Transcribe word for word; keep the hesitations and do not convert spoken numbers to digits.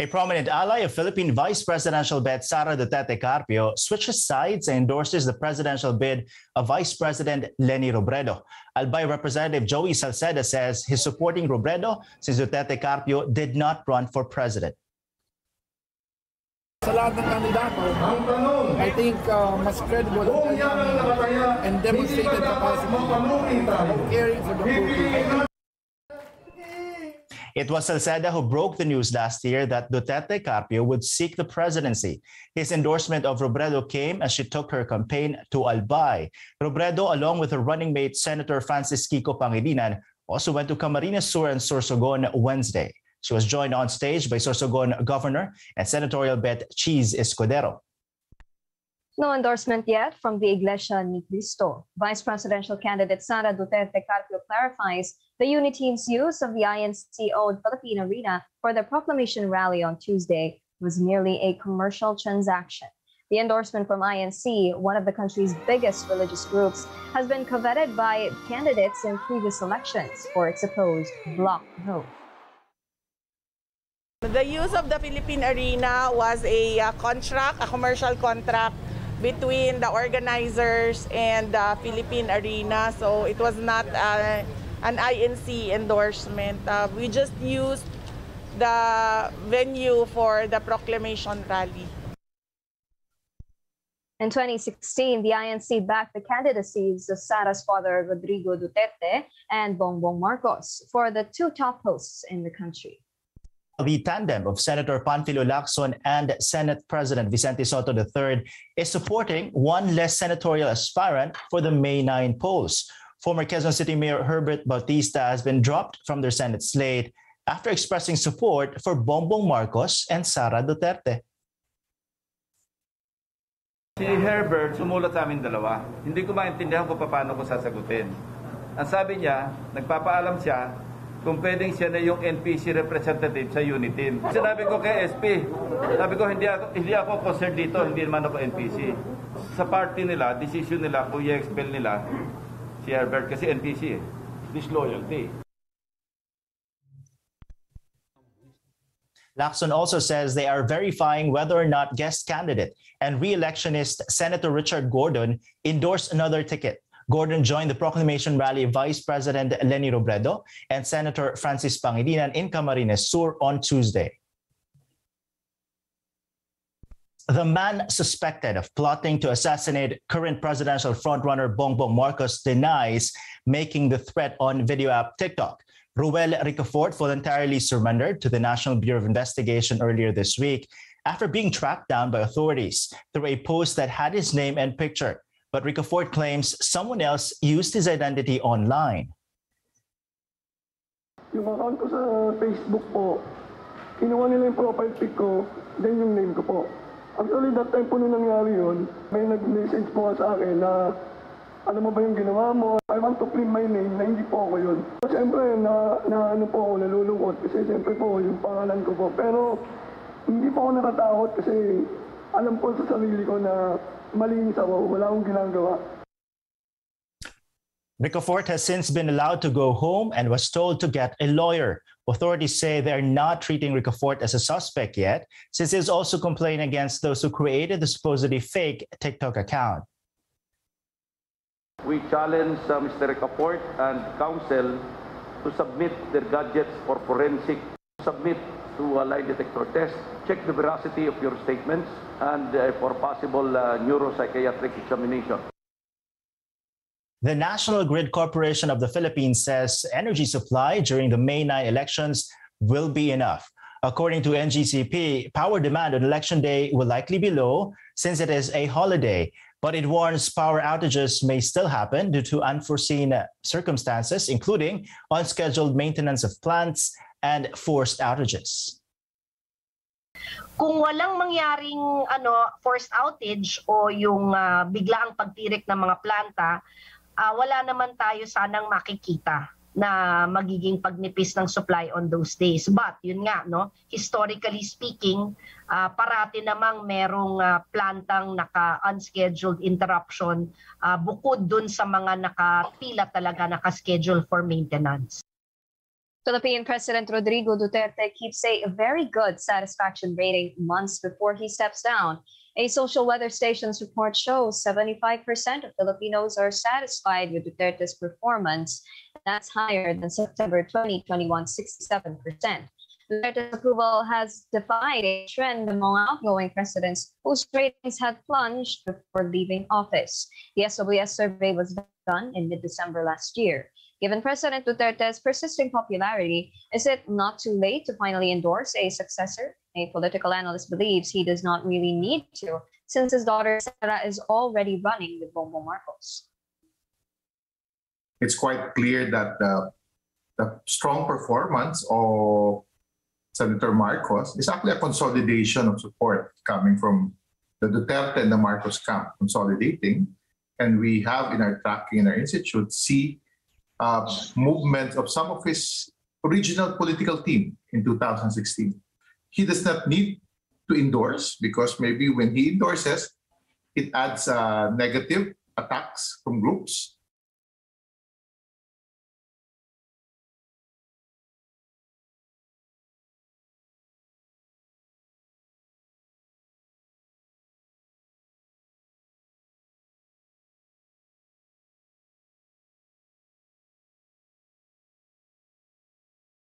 A prominent ally of Philippine Vice Presidential bid Sara Duterte Carpio switches sides and endorses the presidential bid of Vice President Leni Robredo. Albay Representative Joey Salceda says he's supporting Robredo since Duterte Carpio did not run for president. Sa lahat ng kandidato, I think uh, mas credible and demonstrated the possibility of caring for the people. It was Salceda who broke the news last year that Duterte Carpio would seek the presidency. His endorsement of Robredo came as she took her campaign to Albay. Robredo, along with her running mate Senator Francis Kiko Pangilinan, also went to Camarines Sur and Sorsogon Wednesday. She was joined on stage by Sorsogon Governor and senatorial bet Chiz Escudero. No endorsement yet from the Iglesia Ni Cristo. Vice presidential candidate Sara Duterte Carpio clarifies the unit team's use of the I N C-owned Philippine Arena for the proclamation rally on Tuesday was merely a commercial transaction. The endorsement from I N C, one of the country's biggest religious groups, has been coveted by candidates in previous elections for its supposed block vote. The use of the Philippine Arena was a uh, contract, a commercial contract between the organizers and the uh, Philippine Arena. So it was not uh, an I N C endorsement. Uh, we just used the venue for the proclamation rally. In twenty sixteen, the I N C backed the candidacies of Sara's father, Rodrigo Duterte, and Bongbong Marcos for the two top posts in the country. The tandem of Senator Panfilo Lacson and Senate President Vicente Sotto the third is supporting one less senatorial aspirant for the May ninth polls. Former Quezon City Mayor Herbert Batista has been dropped from their Senate slate after expressing support for Bongbong Marcos and Sara Duterte. Si Herbert sumulat sa amin dalawa. Hindi ko maintindihan kung paano ko sasagutin. Ang sabi niya, nagpapaalam siya kung pwedeng siya na yung N P C representative sa unit team. Sinabi ko kay S P, sabi ko hindi ako, hindi ako concerned dito, hindi naman ako N P C. Sa party nila, decision nila, kung i-expel nila si Herbert kasi N P C eh. Disloyalty. Lacson also says they are verifying whether or not guest candidate and re-electionist Senator Richard Gordon endorsed another ticket. Gordon joined the proclamation rally of Vice President Leni Robredo and Senator Francis Pangilinan in Camarines Sur on Tuesday. The man suspected of plotting to assassinate current presidential frontrunner Bongbong Marcos denies making the threat on video app TikTok. Ruel Ricafort voluntarily surrendered to the National Bureau of Investigation earlier this week after being tracked down by authorities through a post that had his name and picture. But Ricafort claims someone else used his identity online. Yung account ko sa Facebook po, kinuha nila yung profile pic ko, then yung name ko po. Actually, that time po nung nangyari yun, may nag-message po ka sa akin na, alam mo ba yung ginawa mo? I want to claim my name na hindi po ako yun. Siyempre, na, na ano po ako, nalulungkot kasi siyempre po yung pangalan ko po. Pero, hindi po ako nakatakot kasi alam po sa sarili ko na malinis ako, wala akong ginagawa. Ricafort has since been allowed to go home and was told to get a lawyer. Authorities say they are not treating Ricafort as a suspect yet, since he is also complaining against those who created the supposedly fake TikTok account. We challenge uh, Mister Ricafort and counsel to submit their gadgets for forensic, submit to a lie detector test, check the veracity of your statements, and uh, for possible uh, neuropsychiatric examination. The National Grid Corporation of the Philippines says energy supply during the May ninth elections will be enough. According to N G C P, power demand on election day will likely be low since it is a holiday, but it warns power outages may still happen due to unforeseen circumstances, including unscheduled maintenance of plants and forced outages. Kung walang mangyaring ano forced outage o yung uh, biglaang pagtirik ng mga planta, uh, wala naman tayo sanang makikita na magiging pagnipis ng supply on those days. But yun nga, no, historically speaking, uh, parati namang merong uh, plantang naka-unscheduled interruption uh, bukod dun sa mga nakapila talaga naka-schedule for maintenance. Philippine President Rodrigo Duterte keeps a very good satisfaction rating months before he steps down. A social weather station's report shows seventy-five percent of Filipinos are satisfied with Duterte's performance. That's higher than September twenty twenty-one's sixty-seven percent. Duterte's approval has defied a trend among outgoing presidents whose ratings had plunged before leaving office. The S W S survey was done in mid-December last year. Given President Duterte's persisting popularity, is it not too late to finally endorse a successor? A political analyst believes he does not really need to, since his daughter Sara is already running with Bongbong Marcos. It's quite clear that the, the strong performance of Senator Marcos is actually a consolidation of support coming from the Duterte and the Marcos camp consolidating. And we have in our tracking in our institute see uh, movements of some of his original political team in two thousand sixteen. He does not need to endorse because maybe when he endorses, it adds uh, negative attacks from groups.